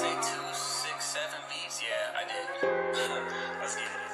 Say 2, 6, 7 beats, yeah, I did. Let's get it.